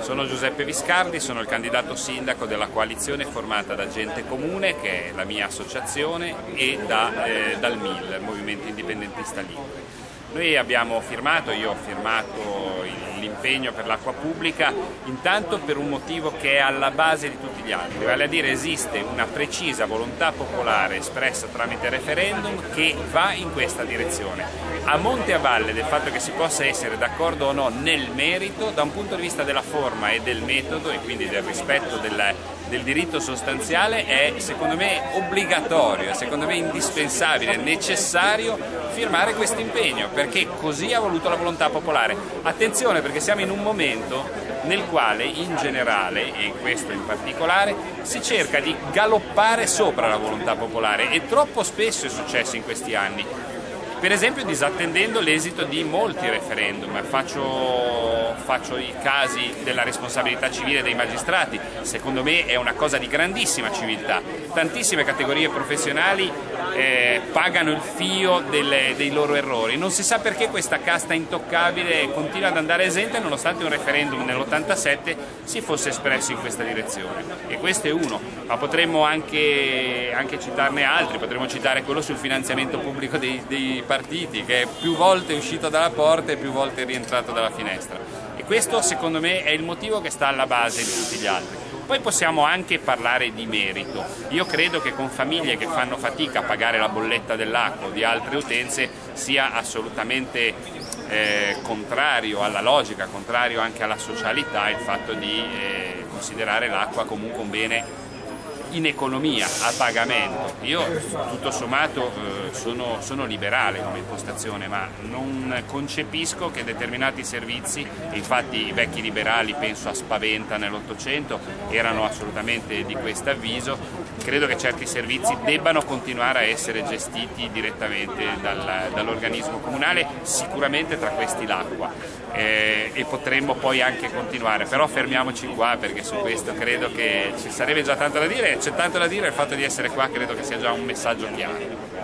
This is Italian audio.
Sono Giuseppe Viscardi, sono il candidato sindaco della coalizione formata da Gente Comune, che è la mia associazione, e dal MIL, Movimento Indipendentista Lingue. Noi io ho firmato l'impegno per l'acqua pubblica intanto per un motivo che è alla base di tutti gli altri, vale a dire esiste una precisa volontà popolare espressa tramite referendum che va in questa direzione. A monte e a valle del fatto che si possa essere d'accordo o no nel merito, da un punto di vista della forma e del metodo e quindi del rispetto del diritto sostanziale, è secondo me obbligatorio, secondo me indispensabile, necessario firmare questo impegno, perché così ha voluto la volontà popolare. Attenzione, perché siamo in un momento nel quale in generale, e questo in particolare, si cerca di galoppare sopra la volontà popolare, e troppo spesso è successo in questi anni, per esempio disattendendo l'esito di molti referendum. Faccio i casi della responsabilità civile dei magistrati. Secondo me è una cosa di grandissima civiltà. Tantissime categorie professionali pagano il fio dei loro errori. Non si sa perché questa casta intoccabile continua ad andare esente, nonostante un referendum nell'87 si fosse espresso in questa direzione. E questo è uno, ma potremmo anche citarne altri. Potremmo citare quello sul finanziamento pubblico dei partiti, che è più volte uscito dalla porta e più volte rientrato dalla finestra. E questo secondo me è il motivo che sta alla base di tutti gli altri. Poi possiamo anche parlare di merito. Io credo che con famiglie che fanno fatica a pagare la bolletta dell'acqua o di altre utenze sia assolutamente contrario alla logica, contrario anche alla socialità il fatto di considerare l'acqua comunque un bene in economia, a pagamento. Io tutto sommato sono liberale come impostazione, ma non concepisco che determinati servizi, infatti i vecchi liberali, penso a Spaventa nell'800, erano assolutamente di questo avviso. Credo che certi servizi debbano continuare a essere gestiti direttamente dall'organismo comunale, sicuramente tra questi l'acqua, e potremmo poi anche continuare, però fermiamoci qua, perché su questo credo che ci sarebbe già tanto da dire. C'è tanto da dire, il fatto di essere qua credo che sia già un messaggio chiaro.